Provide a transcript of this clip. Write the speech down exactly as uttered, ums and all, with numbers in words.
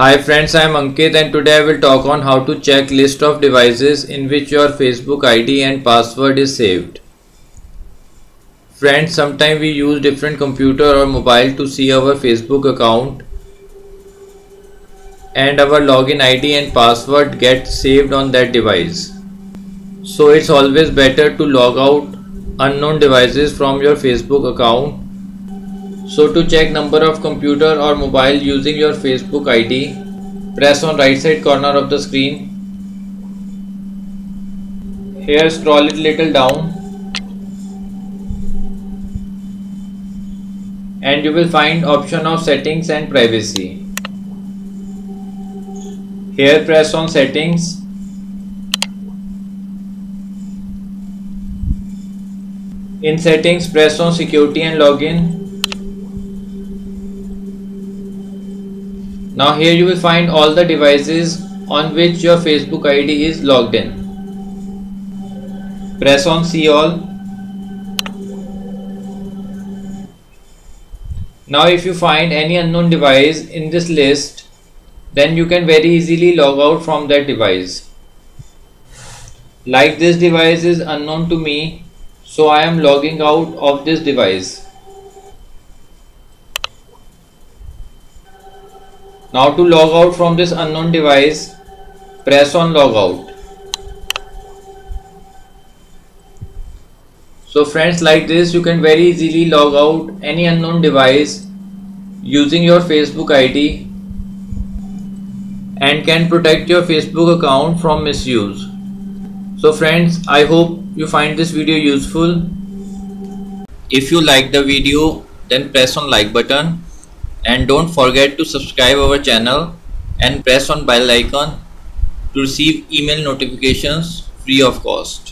Hi friends, I am Ankit and today I will talk on how to check list of devices in which your Facebook I D and password is saved. Friends, sometimes we use different computer or mobile to see our Facebook account and our login I D and password get saved on that device. So it's always better to log out unknown devices from your Facebook account. So to check number of computer or mobile using your Facebook I D, press on right side corner of the screen. Here scroll it little down and you will find option of settings and privacy. Here press on settings. In settings press on security and login. Now here you will find all the devices on which your Facebook I D is logged in. Press on see all. Now if you find any unknown device in this list, then you can very easily log out from that device. Like this device is unknown to me, so I am logging out of this device. Now to log out from this unknown device, press on log out. So friends, like this you can very easily log out any unknown device using your Facebook I D and can protect your Facebook account from misuse. So friends, I hope you find this video useful. If you like the video, then press on like button. And don't forget to subscribe our channel and press on bell icon to receive email notifications free of cost.